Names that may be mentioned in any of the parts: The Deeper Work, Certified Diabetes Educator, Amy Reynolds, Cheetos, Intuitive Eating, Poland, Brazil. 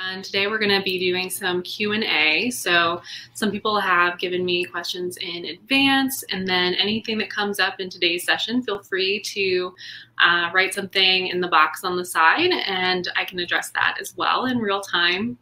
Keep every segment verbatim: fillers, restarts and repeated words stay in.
And today we're going to be doing some Q and A. So some people have given me questions in advance, and then anything that comes up in today's session, feel free to uh, write something in the box on the side and I can address that as well in real time.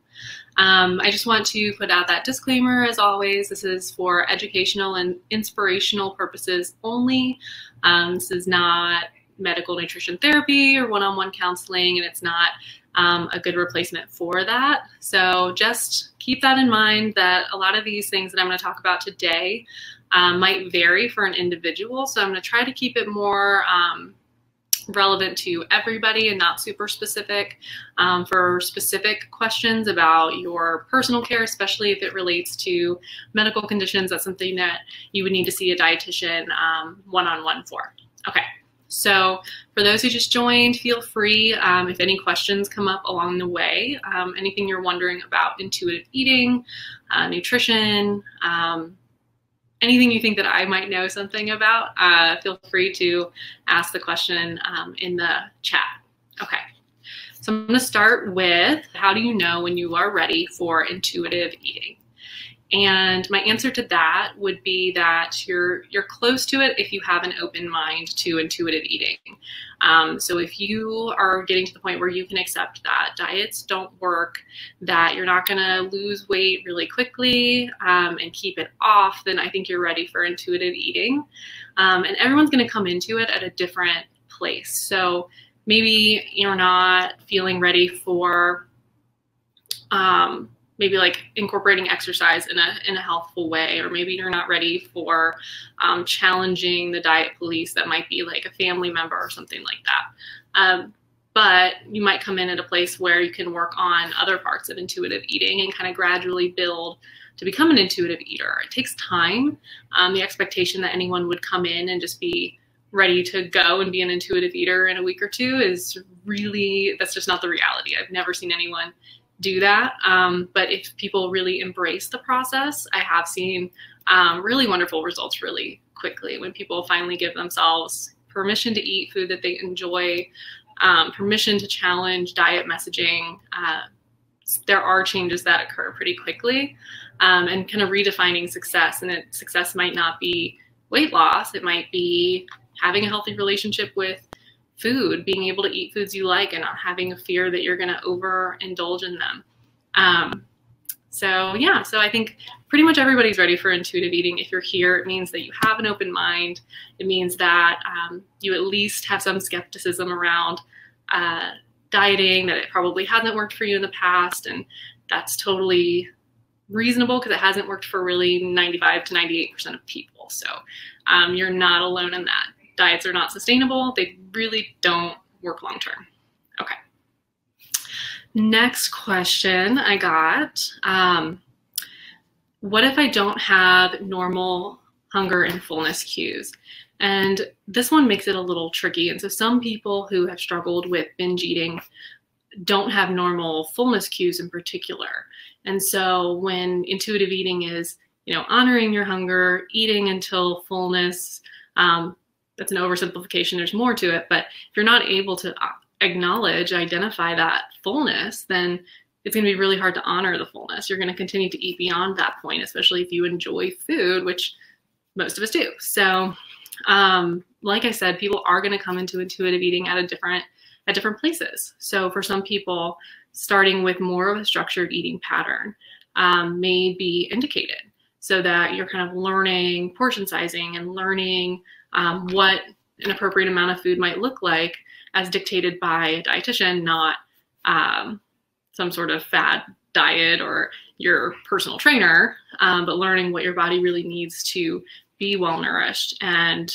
Um, I just want to put out that disclaimer as always. This is for educational and inspirational purposes only. Um, this is not medical nutrition therapy or one-on-one counseling, and it's not Um, a good replacement for that. So just keep that in mind, that a lot of these things that I'm going to talk about today um, might vary for an individual. So I'm going to try to keep it more um, relevant to everybody and not super specific. Um, for specific questions about your personal care, especially if it relates to medical conditions, that's something that you would need to see a dietitian um, one-on-one for. Okay. So for those who just joined, feel free, um, if any questions come up along the way, um, anything you're wondering about intuitive eating, uh, nutrition, um, anything you think that I might know something about, uh, feel free to ask the question um, in the chat. Okay, so I'm going to start with, how do you know when you are ready for intuitive eating? And my answer to that would be that you're you're close to it if you have an open mind to intuitive eating. Um, so if you are getting to the point where you can accept that diets don't work, that you're not going to lose weight really quickly um, and keep it off, then I think you're ready for intuitive eating. Um, and everyone's going to come into it at a different place. So maybe you're not feeling ready for um, maybe like incorporating exercise in a, in a healthful way, or maybe you're not ready for um, challenging the diet police that might be like a family member or something like that. Um, but you might come in at a place where you can work on other parts of intuitive eating and kind of gradually build to become an intuitive eater. It takes time. Um, the expectation that anyone would come in and just be ready to go and be an intuitive eater in a week or two is really, that's just not the reality. I've never seen anyone do that. Um, but if people really embrace the process, I have seen um, really wonderful results really quickly when people finally give themselves permission to eat food that they enjoy, um, permission to challenge diet messaging. Uh, there are changes that occur pretty quickly um, and kind of redefining success. And that success might not be weight loss. It might be having a healthy relationship with food, being able to eat foods you like and not having a fear that you're going to overindulge in them. Um, so yeah, so I think pretty much everybody's ready for intuitive eating. If you're here, it means that you have an open mind. It means that um, you at least have some skepticism around uh, dieting, that it probably hasn't worked for you in the past. And that's totally reasonable because it hasn't worked for really ninety-five to ninety-eight percent of people. So um, you're not alone in that. Diets are not sustainable. They really don't work long term. Okay. Next question I got, um, what if I don't have normal hunger and fullness cues? And this one makes it a little tricky. And so some people who have struggled with binge eating don't have normal fullness cues in particular. And so when intuitive eating is, you know, honoring your hunger, eating until fullness, um, that's an oversimplification, there's more to it, but if you're not able to acknowledge, identify that fullness, then it's gonna be really hard to honor the fullness. You're gonna continue to eat beyond that point, especially if you enjoy food, which most of us do. So um, like I said, people are gonna come into intuitive eating at a different, at different places. So for some people, starting with more of a structured eating pattern um, may be indicated, so that you're kind of learning portion sizing and learning Um, what an appropriate amount of food might look like as dictated by a dietitian, not um, some sort of fad diet or your personal trainer, um, but learning what your body really needs to be well nourished. And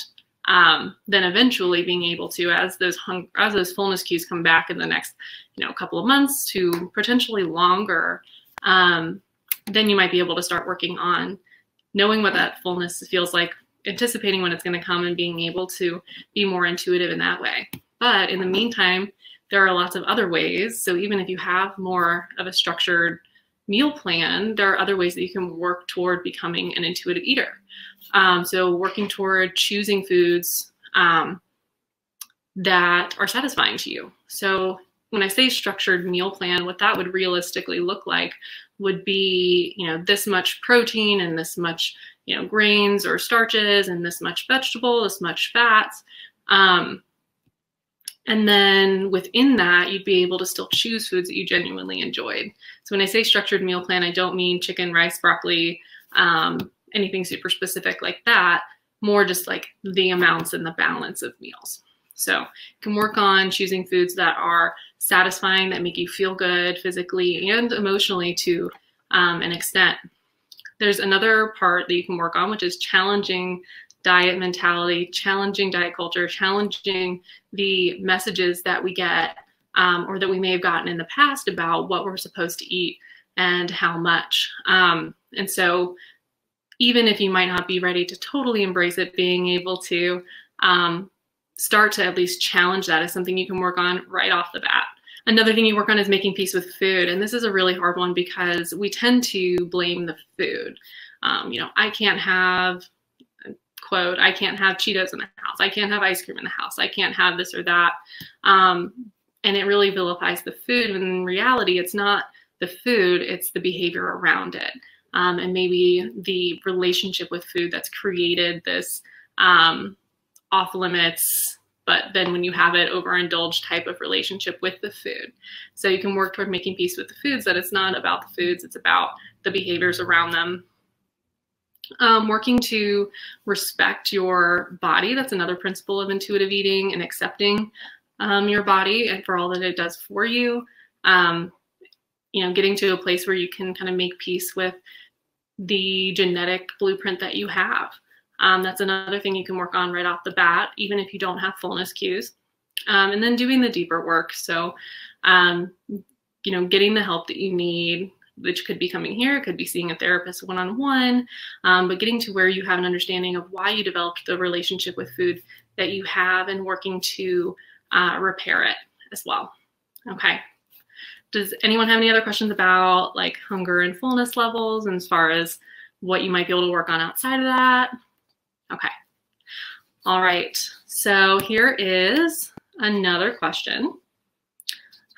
um, then eventually being able to, as those hung as those fullness cues come back in the next you know, couple of months to potentially longer, um, then you might be able to start working on knowing what that fullness feels like, anticipating when it's going to come, and being able to be more intuitive in that way. But in the meantime, there are lots of other ways. So even if you have more of a structured meal plan, there are other ways that you can work toward becoming an intuitive eater. Um, so working toward choosing foods um, that are satisfying to you. So when I say structured meal plan, what that would realistically look like would be, you know, this much protein and this much, you know, grains or starches and this much vegetable, this much fats. Um, and then within that, you'd be able to still choose foods that you genuinely enjoyed. So when I say structured meal plan, I don't mean chicken, rice, broccoli, um, anything super specific like that, more just like the amounts and the balance of meals. So you can work on choosing foods that are satisfying, that make you feel good physically and emotionally to um, an extent. There's another part that you can work on, which is challenging diet mentality, challenging diet culture, challenging the messages that we get um, or that we may have gotten in the past about what we're supposed to eat and how much. Um, and so even if you might not be ready to totally embrace it, being able to um, start to at least challenge that is something you can work on right off the bat. Another thing you work on is making peace with food. And this is a really hard one because we tend to blame the food. Um, you know, I can't have, quote, I can't have Cheetos in the house. I can't have ice cream in the house. I can't have this or that. Um, and it really vilifies the food. When in reality, it's not the food, it's the behavior around it. Um, and maybe the relationship with food that's created this um, off limits, but then when you have it, overindulged type of relationship with the food. So you can work toward making peace with the foods, that it's not about the foods, it's about the behaviors around them. Um, working to respect your body, that's another principle of intuitive eating, and accepting um, your body and for all that it does for you. Um, you know, getting to a place where you can kind of make peace with the genetic blueprint that you have. Um, that's another thing you can work on right off the bat, even if you don't have fullness cues. Um, and then doing the deeper work. So, um, you know, getting the help that you need, which could be coming here, could be seeing a therapist one-on-one, um, but getting to where you have an understanding of why you developed the relationship with food that you have and working to uh, repair it as well. Okay. Does anyone have any other questions about like hunger and fullness levels and as far as what you might be able to work on outside of that? Okay. All right. So here is another question.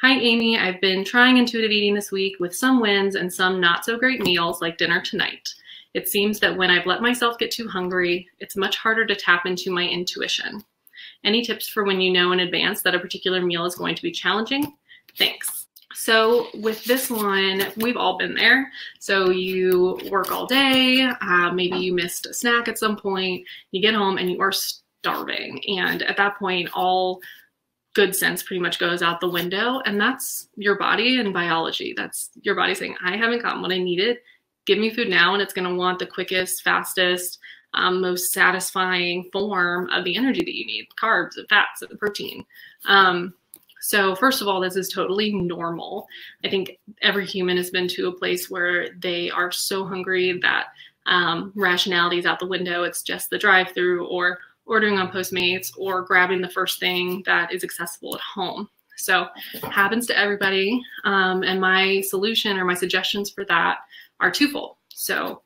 Hi, Amy. I've been trying intuitive eating this week with some wins and some not so great meals like dinner tonight. It seems that when I've let myself get too hungry, it's much harder to tap into my intuition. Any tips for when you know in advance that a particular meal is going to be challenging? Thanks. So with this one, we've all been there. So you work all day, uh, maybe you missed a snack at some point, you get home and you are starving. And at that point, all good sense pretty much goes out the window. And that's your body and biology. That's your body saying, I haven't gotten what I needed. Give me food now. And it's going to want the quickest, fastest, um, most satisfying form of the energy that you need, carbs and fats and protein. Um, So first of all, this is totally normal. I think every human has been to a place where they are so hungry that um, rationality is out the window. It's just the drive-through or ordering on Postmates or grabbing the first thing that is accessible at home. So it happens to everybody. Um, and my solution or my suggestions for that are twofold. So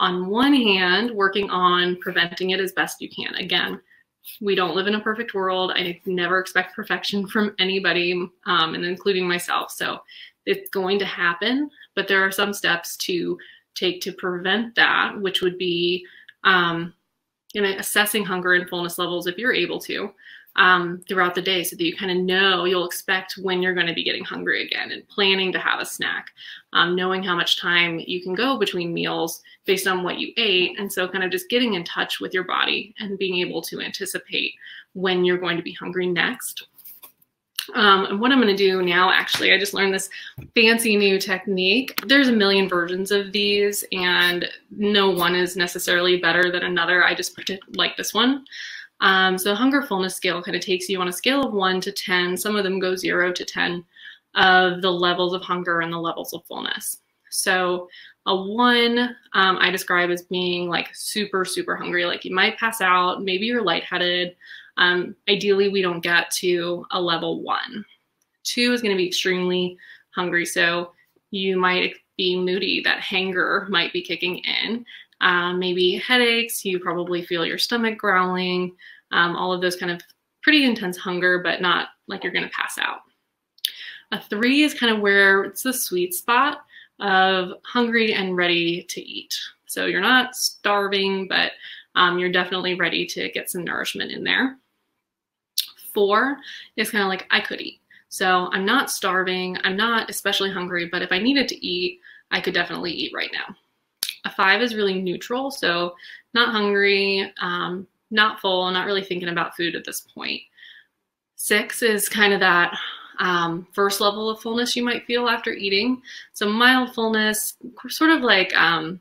on one hand, working on preventing it as best you can. Again, we don't live in a perfect world. I never expect perfection from anybody, um, and including myself. So it's going to happen, but there are some steps to take to prevent that, which would be um, you know, assessing hunger and fullness levels if you're able to um, throughout the day so that you kind of know, you'll expect when you're going to be getting hungry again and planning to have a snack, um, knowing how much time you can go between meals based on what you ate. And so kind of just getting in touch with your body and being able to anticipate when you're going to be hungry next. Um, and what I'm going to do now, actually, I just learned this fancy new technique. There's a million versions of these and no one is necessarily better than another. I just like this one. Um, so the hunger fullness scale kind of takes you on a scale of one to ten. Some of them go zero to ten of the levels of hunger and the levels of fullness. So a one um, I describe as being like super, super hungry. Like you might pass out, maybe you're lightheaded. Um, ideally, we don't get to a level one. Two is going to be extremely hungry. So you might be moody. That hunger might be kicking in. Uh, maybe headaches. You probably feel your stomach growling. Um, all of those kind of pretty intense hunger, but not like you're going to pass out. A three is kind of where it's the sweet spot of hungry and ready to eat. So you're not starving, but um, you're definitely ready to get some nourishment in there. Four is kind of like I could eat. So I'm not starving, I'm not especially hungry, but if I needed to eat, I could definitely eat right now. A five is really neutral, so not hungry, um, not full, not really thinking about food at this point. Six is kind of that um, first level of fullness you might feel after eating. So mild fullness, sort of like um,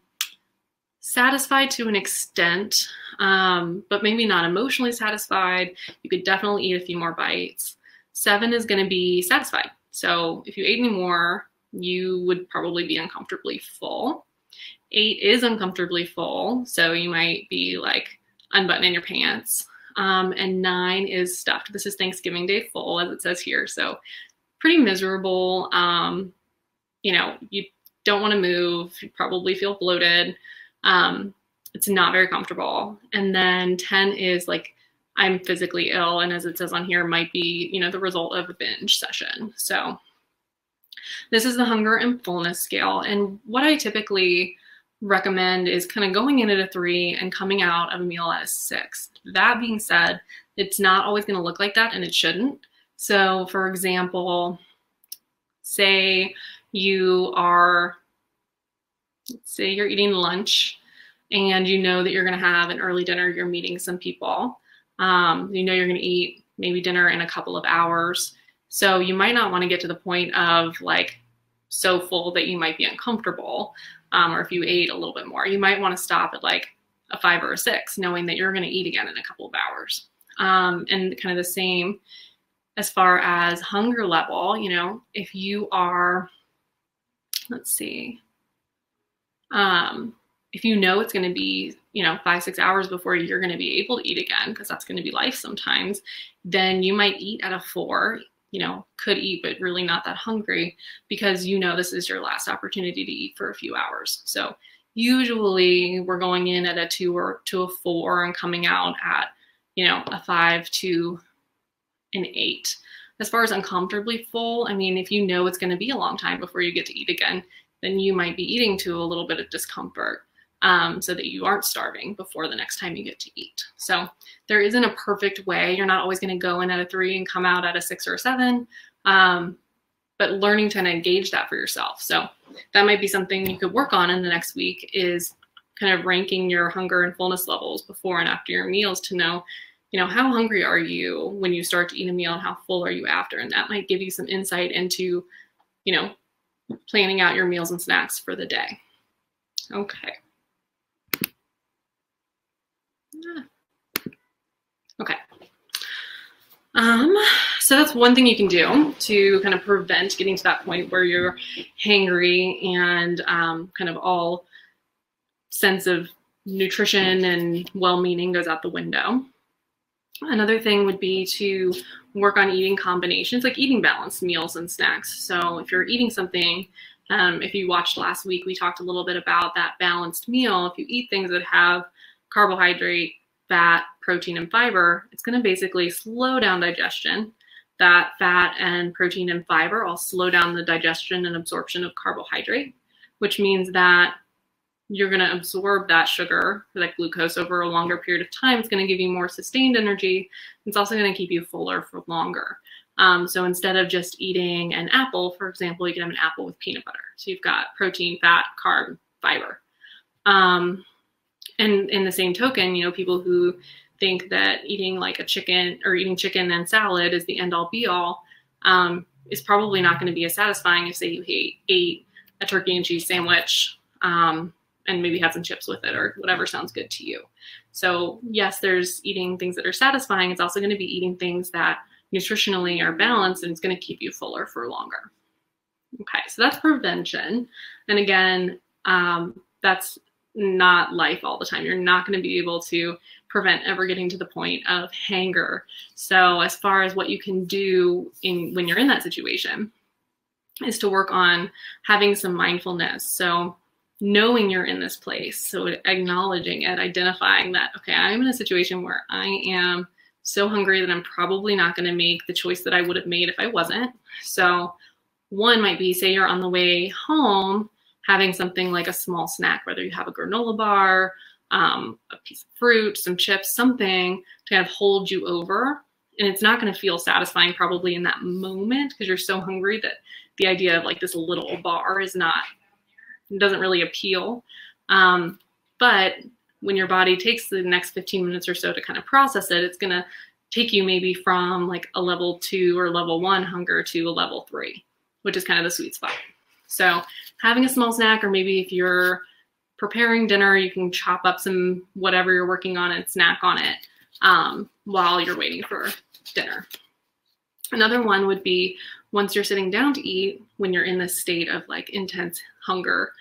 satisfied to an extent, um, but maybe not emotionally satisfied. You could definitely eat a few more bites. Seven is going to be satisfied. So if you ate any more, you would probably be uncomfortably full. Eight is uncomfortably full, so you might be like unbuttoning your pants. Um, and nine is stuffed. This is Thanksgiving Day full, as it says here. So pretty miserable. Um, you know, you don't want to move. You probably feel bloated. Um, it's not very comfortable. And then ten is like, I'm physically ill. And as it says on here, might be, you know, the result of a binge session. So this is the hunger and fullness scale. And what I typically recommend is kind of going in at a three and coming out of a meal at a six. That being said, it's not always going to look like that, and it shouldn't. So for example, say you are, say you're eating lunch and you know that you're going to have an early dinner, you're meeting some people, um, you know you're going to eat maybe dinner in a couple of hours. So you might not want to get to the point of like so full that you might be uncomfortable. Um, or if you ate a little bit more, you might want to stop at like a five or a six, knowing that you're going to eat again in a couple of hours. Um, and kind of the same as far as hunger level, you know, if you are, let's see, um, if you know it's going to be, you know, five, six hours before you're going to be able to eat again, because that's going to be life sometimes, then you might eat at a four, you know, could eat, but really not that hungry, because you know this is your last opportunity to eat for a few hours. So usually we're going in at a two or to a four and coming out at, you know, a five to an eight. As far as uncomfortably full, I mean, if you know it's going to be a long time before you get to eat again, then you might be eating to a little bit of discomfort um, so that you aren't starving before the next time you get to eat. So there isn't a perfect way. You're not always going to go in at a three and come out at a six or a seven, um, but learning to engage that for yourself. So that might be something you could work on in the next week, is kind of ranking your hunger and fullness levels before and after your meals to know, you know, how hungry are you when you start to eat a meal and how full are you after? And that might give you some insight into, you know, planning out your meals and snacks for the day. Okay. Yeah. Okay. Um, so that's one thing you can do to kind of prevent getting to that point where you're hangry and um, kind of all sense of nutrition and well-meaning goes out the window. Another thing would be to work on eating combinations, like eating balanced meals and snacks. So if you're eating something, um, if you watched last week, we talked a little bit about that balanced meal. If you eat things that have carbohydrate, fat, protein, and fiber, it's going to basically slow down digestion. That fat and protein and fiber all slow down the digestion and absorption of carbohydrate, which means that you're going to absorb that sugar, that glucose, over a longer period of time. It's going to give you more sustained energy. It's also going to keep you fuller for longer. Um, so instead of just eating an apple, for example, you can have an apple with peanut butter. So you've got protein, fat, carb, fiber. Um, And in the same token, you know, people who think that eating like a chicken or eating chicken and salad is the end all be all um, is probably not going to be as satisfying if, say, you ate a turkey and cheese sandwich um, and maybe had some chips with it or whatever sounds good to you. So yes, there's eating things that are satisfying. It's also going to be eating things that nutritionally are balanced, and it's going to keep you fuller for longer. Okay, so that's prevention. And again, um, that's not life all the time. You're not going to be able to prevent ever getting to the point of hunger. So as far as what you can do in when you're in that situation is to work on having some mindfulness. So knowing you're in this place, so acknowledging it, identifying that, okay, I'm in a situation where I am so hungry that I'm probably not going to make the choice that I would have made if I wasn't. So One might be, say you're on the way home, having something like a small snack, whether you have a granola bar, um, a piece of fruit, some chips, something to kind of hold you over. And it's not going to feel satisfying probably in that moment because you're so hungry that the idea of like this little bar is not, doesn't really appeal. Um, but when your body takes the next fifteen minutes or so to kind of process it, it's going to take you maybe from like a level two or level one hunger to a level three, which is kind of the sweet spot. So having a small snack, or maybe if you're preparing dinner, you can chop up some whatever you're working on and snack on it um, while you're waiting for dinner. Another one would be once you're sitting down to eat, when you're in this state of like intense hunger,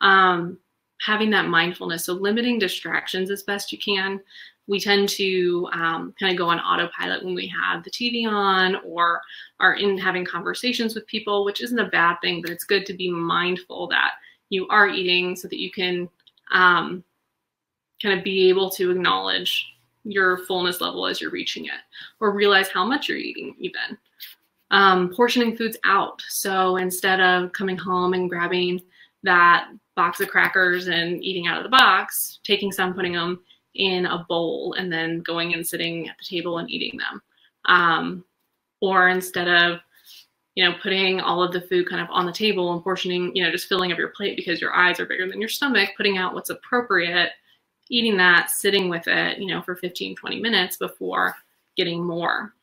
um, having that mindfulness. So limiting distractions as best you can. We tend to um, kind of go on autopilot when we have the T V on or are in having conversations with people, which isn't a bad thing, but it's good to be mindful that you are eating so that you can um, kind of be able to acknowledge your fullness level as you're reaching it, or realize how much you're eating even. Um, portioning foods out. So instead of coming home and grabbing that box of crackers and eating out of the box, taking some, putting them in a bowl, and then going and sitting at the table and eating them. Um, or instead of, you know, putting all of the food kind of on the table and portioning, you know, just filling up your plate because your eyes are bigger than your stomach, putting out what's appropriate, eating that, sitting with it, you know, for fifteen, twenty minutes before getting more.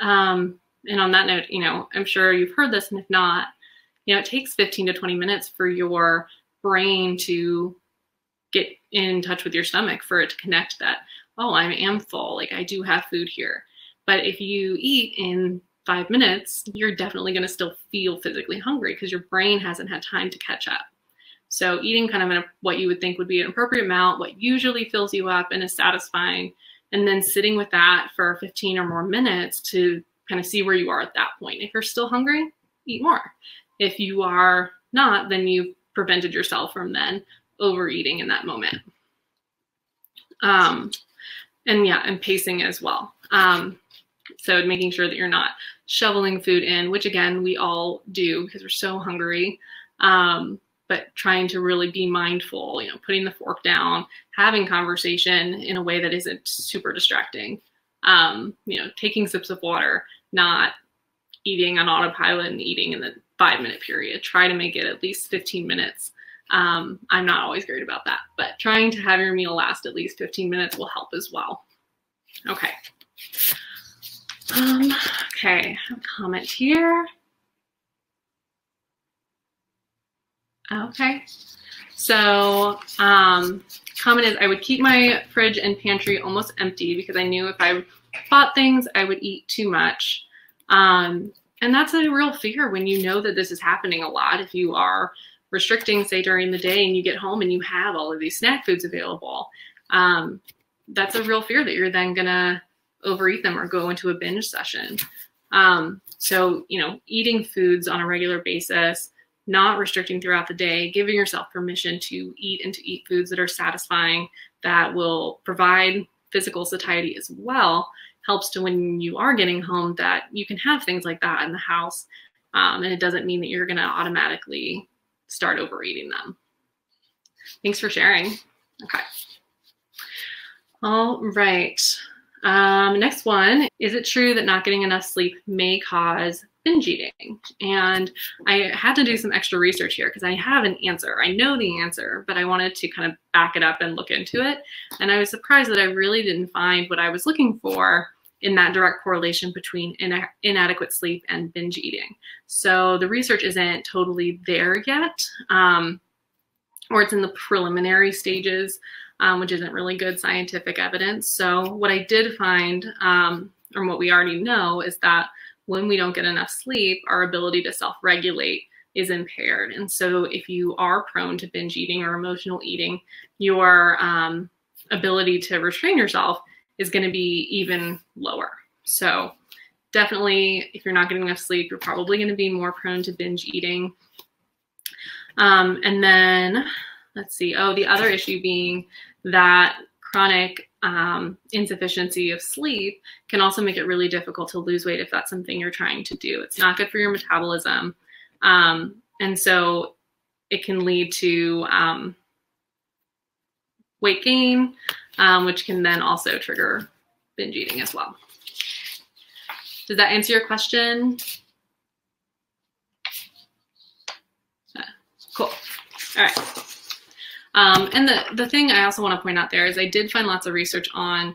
Um, and on that note, you know, I'm sure you've heard this, and if not, you know, it takes fifteen to twenty minutes for your brain to get in touch with your stomach, for it to connect that, oh, I am full, like I do have food here. But if you eat in five minutes, you're definitely going to still feel physically hungry because your brain hasn't had time to catch up. So eating kind of in a, what you would think would be an appropriate amount, what usually fills you up and is satisfying, and then sitting with that for fifteen or more minutes to kind of see where you are at that point. If you're still hungry, eat more. If you are not, then you've prevented yourself from then overeating in that moment. Um, and yeah, and pacing as well. Um, so making sure that you're not shoveling food in, which again, we all do because we're so hungry, um, but trying to really be mindful, you know, putting the fork down, having conversation in a way that isn't super distracting, um, you know, taking sips of water, not eating on autopilot and eating in the five minute period. Try to make it at least fifteen minutes. Um, I'm not always great about that, but trying to have your meal last at least fifteen minutes will help as well. Okay. Um, okay. Comment here. Okay. So, um, comment is I would keep my fridge and pantry almost empty because I knew if I bought things, I would eat too much. Um, and that's a real fear when you know that this is happening a lot. If you are restricting, say during the day, and you get home and you have all of these snack foods available, um, that's a real fear that you're then gonna overeat them or go into a binge session. Um, so, you know, eating foods on a regular basis, not restricting throughout the day, giving yourself permission to eat and to eat foods that are satisfying, that will provide physical satiety as well, helps to when you are getting home that you can have things like that in the house. Um, and it doesn't mean that you're gonna automatically start overeating them. Thanks for sharing. Okay. All right. Um, next one, is it true that not getting enough sleep may cause binge eating? And I had to do some extra research here because I have an answer. I know the answer, but I wanted to kind of back it up and look into it. And I was surprised that I really didn't find what I was looking for in that direct correlation between in inadequate sleep and binge eating. So the research isn't totally there yet, um, or it's in the preliminary stages, um, which isn't really good scientific evidence. So what I did find, um, or what we already know, is that when we don't get enough sleep, our ability to self-regulate is impaired. And so if you are prone to binge eating or emotional eating, your um, ability to restrain yourself is going to be even lower. So definitely, if you're not getting enough sleep, you're probably going to be more prone to binge eating. Um, and then let's see. Oh, the other issue being that chronic um, insufficiency of sleep can also make it really difficult to lose weight if that's something you're trying to do. It's not good for your metabolism. Um, and so it can lead to um, weight gain, um, which can then also trigger binge eating as well. Does that answer your question? Uh, cool. All right. Um, and the, the thing I also want to point out there is I did find lots of research on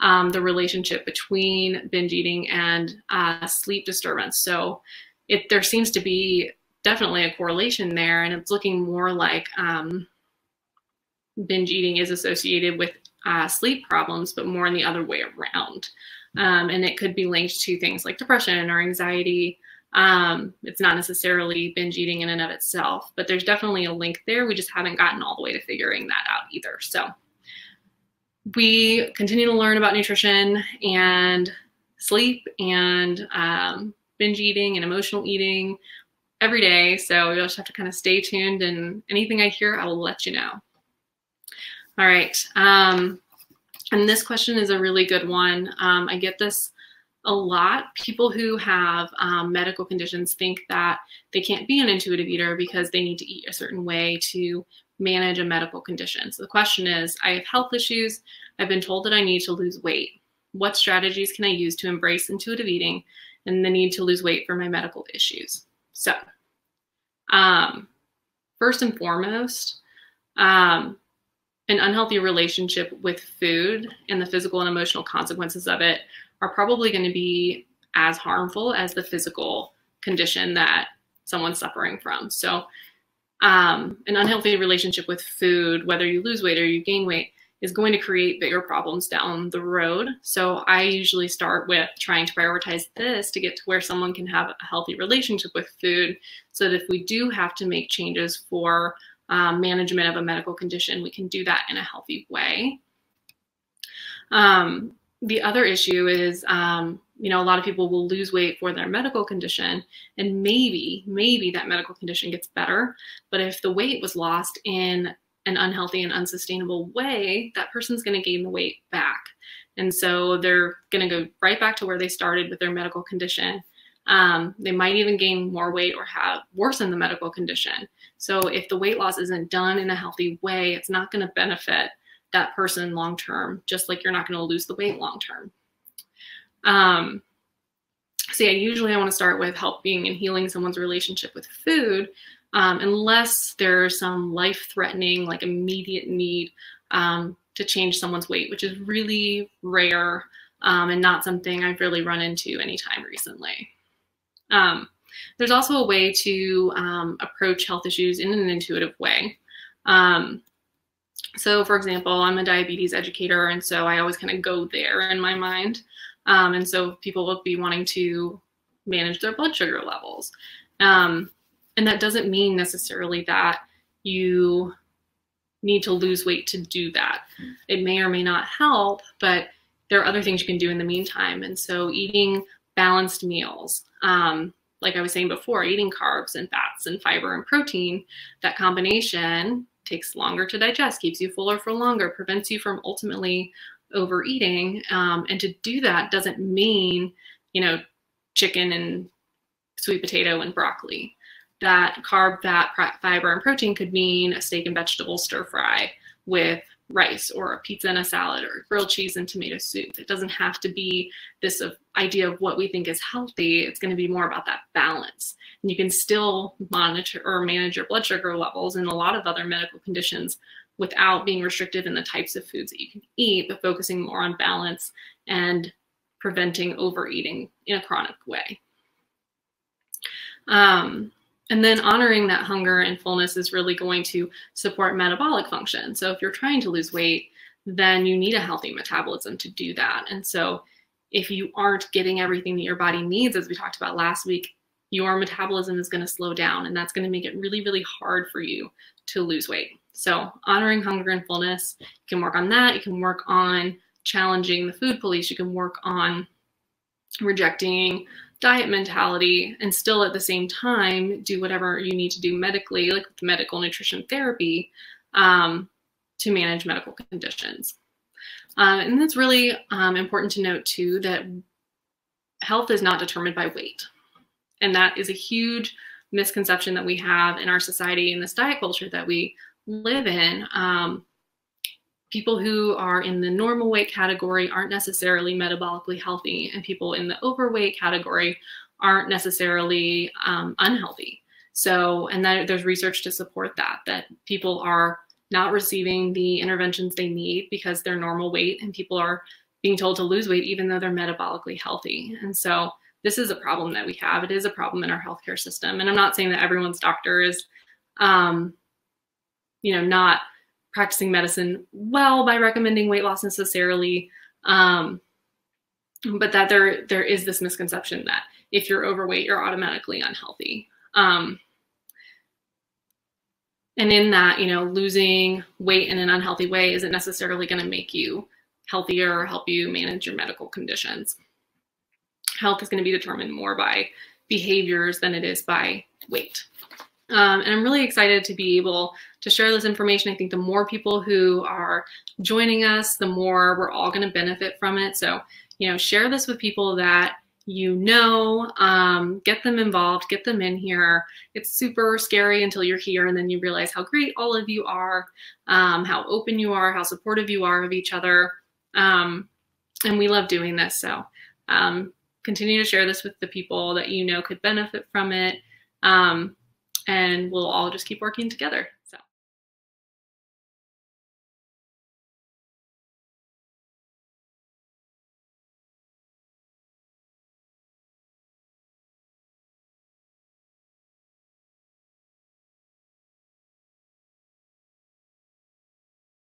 um, the relationship between binge eating and uh, sleep disturbance. So it, there seems to be definitely a correlation there, and it's looking more like um, binge eating is associated with uh, sleep problems, but more in the other way around. Um, and it could be linked to things like depression or anxiety. Um, it's not necessarily binge eating in and of itself, but there's definitely a link there. We just haven't gotten all the way to figuring that out either. So we continue to learn about nutrition and sleep and um, binge eating and emotional eating every day. So you'll just have to kind of stay tuned, and anything I hear, I will let you know. All right. Um, And this question is a really good one. Um, I get this a lot. People who have um, medical conditions think that they can't be an intuitive eater because they need to eat a certain way to manage a medical condition. So the question is, I have health issues. I've been told that I need to lose weight. What strategies can I use to embrace intuitive eating and the need to lose weight for my medical issues? So um, first and foremost, um, an unhealthy relationship with food and the physical and emotional consequences of it are probably going to be as harmful as the physical condition that someone's suffering from. So um, an unhealthy relationship with food, whether you lose weight or you gain weight, is going to create bigger problems down the road. So I usually start with trying to prioritize this to get to where someone can have a healthy relationship with food, so that if we do have to make changes for Um, management of a medical condition, we can do that in a healthy way. Um, the other issue is, um, you know, a lot of people will lose weight for their medical condition, and maybe, maybe that medical condition gets better. But if the weight was lost in an unhealthy and unsustainable way, that person's going to gain the weight back. And so they're going to go right back to where they started with their medical condition. Um, they might even gain more weight or have worsen the medical condition. So if the weight loss isn't done in a healthy way, it's not going to benefit that person long-term, just like you're not going to lose the weight long-term. Um, so yeah, usually I want to start with helping and healing someone's relationship with food, um, unless there's some life-threatening, like immediate need um, to change someone's weight, which is really rare um, and not something I've really run into anytime recently. Um, there's also a way to um, approach health issues in an intuitive way. Um, so, for example, I'm a diabetes educator, and so I always kind of go there in my mind. Um, and so people will be wanting to manage their blood sugar levels. Um, and that doesn't mean necessarily that you need to lose weight to do that. It may or may not help, but there are other things you can do in the meantime. And so eating balanced meals. Um, like I was saying before, eating carbs and fats and fiber and protein, that combination takes longer to digest, keeps you fuller for longer, prevents you from ultimately overeating. Um, and to do that doesn't mean, you know, chicken and sweet potato and broccoli. That carb, fat, fiber, and protein could mean a steak and vegetable stir fry with rice, or a pizza and a salad, or grilled cheese and tomato soup. It doesn't have to be this of idea of what we think is healthy. It's going to be more about that balance. And you can still monitor or manage your blood sugar levels and a lot of other medical conditions without being restricted in the types of foods that you can eat, but focusing more on balance and preventing overeating in a chronic way. Um, And then honoring that hunger and fullness is really going to support metabolic function. So if you're trying to lose weight, then you need a healthy metabolism to do that. And so if you aren't getting everything that your body needs, as we talked about last week, your metabolism is going to slow down, and that's going to make it really, really hard for you to lose weight. So honoring hunger and fullness, you can work on that. You can work on challenging the food police. You can work on rejecting diet mentality, and still at the same time do whatever you need to do medically, like with medical nutrition therapy, um, to manage medical conditions. Uh, and that's really um, important to note too, that health is not determined by weight. And that is a huge misconception that we have in our society, in this diet culture that we live in. Um, people who are in the normal weight category aren't necessarily metabolically healthy, and people in the overweight category aren't necessarily um, unhealthy. So, and that, there's research to support that, that people are not receiving the interventions they need because they're normal weight, and people are being told to lose weight even though they're metabolically healthy. And so this is a problem that we have. It is a problem in our healthcare system. And I'm not saying that everyone's doctor is, um, you know, not practicing medicine well by recommending weight loss necessarily, um, but that there there is this misconception that if you're overweight, you're automatically unhealthy. Um, and in that, you know, losing weight in an unhealthy way isn't necessarily going to make you healthier or help you manage your medical conditions. Health is going to be determined more by behaviors than it is by weight. Um, and I'm really excited to be able to share this information. I think the more people who are joining us, the more we're all going to benefit from it. So, you know, share this with people that you know, um, get them involved, get them in here. It's super scary until you're here, and then you realize how great all of you are, um, how open you are, how supportive you are of each other. Um, and we love doing this. So um, continue to share this with the people that you know could benefit from it. Um, and we'll all just keep working together.